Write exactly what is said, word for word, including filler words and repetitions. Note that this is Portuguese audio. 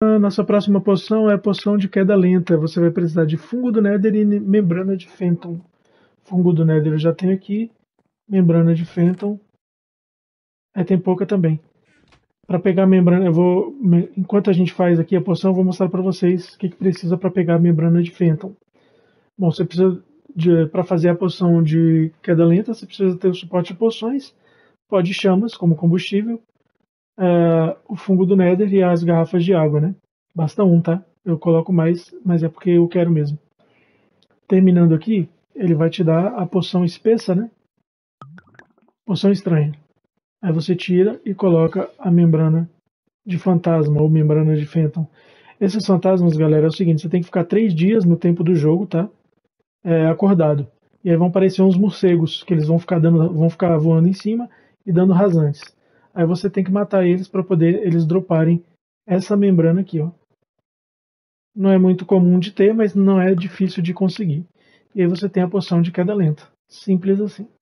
A nossa próxima poção é a poção de queda lenta. Você vai precisar de fungo do Nether e membrana de phantom. Fungo do Nether eu já tenho aqui. Membrana de phantom. É, tem pouca também. Para pegar a membrana, eu vou, enquanto a gente faz aqui a poção, eu vou mostrar para vocês o que, que precisa para pegar a membrana de phantom. Bom, você precisa para fazer a poção de queda lenta, você precisa ter o suporte de poções, pó de chamas como combustível, uh, o fungo do Nether e as garrafas de água, né? Basta um, tá? Eu coloco mais, mas é porque eu quero mesmo. Terminando aqui, ele vai te dar a poção espessa, né? Poção estranha. Aí você tira e coloca a membrana de fantasma ou membrana de phantom. Esses fantasmas, galera, é o seguinte, você tem que ficar três dias no tempo do jogo, tá? É, acordado. E aí vão aparecer uns morcegos que eles vão ficar dando, vão ficar voando em cima e dando rasantes. Aí você tem que matar eles para poder eles droparem essa membrana aqui, ó. Não é muito comum de ter, mas não é difícil de conseguir. E aí você tem a poção de queda lenta. Simples assim.